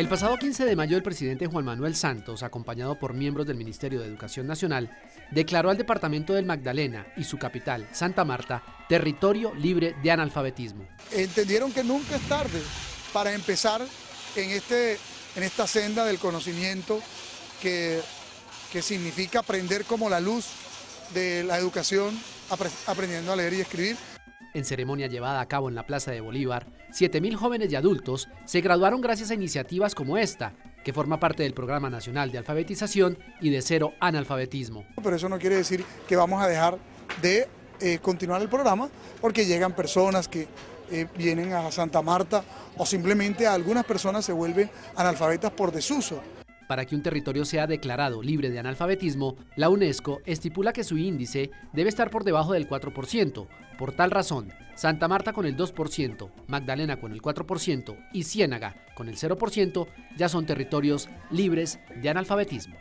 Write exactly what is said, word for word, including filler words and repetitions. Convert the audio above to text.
El pasado quince de mayo, el presidente Juan Manuel Santos, acompañado por miembros del Ministerio de Educación Nacional, declaró al departamento del Magdalena y su capital, Santa Marta, territorio libre de analfabetismo. Entendieron que nunca es tarde para empezar en, este, en esta senda del conocimiento que, que significa aprender como la luz de la educación, aprendiendo a leer y escribir. En ceremonia llevada a cabo en la Plaza de Bolívar, siete mil jóvenes y adultos se graduaron gracias a iniciativas como esta, que forma parte del Programa Nacional de Alfabetización y de Cero Analfabetismo. Pero eso no quiere decir que vamos a dejar de eh, continuar el programa, porque llegan personas que eh, vienen a Santa Marta o simplemente algunas personas se vuelven analfabetas por desuso. Para que un territorio sea declarado libre de analfabetismo, la UNESCO estipula que su índice debe estar por debajo del cuatro por ciento. Por tal razón, Santa Marta con el dos por ciento, Magdalena con el cuatro por ciento y Ciénaga con el cero por ciento ya son territorios libres de analfabetismo.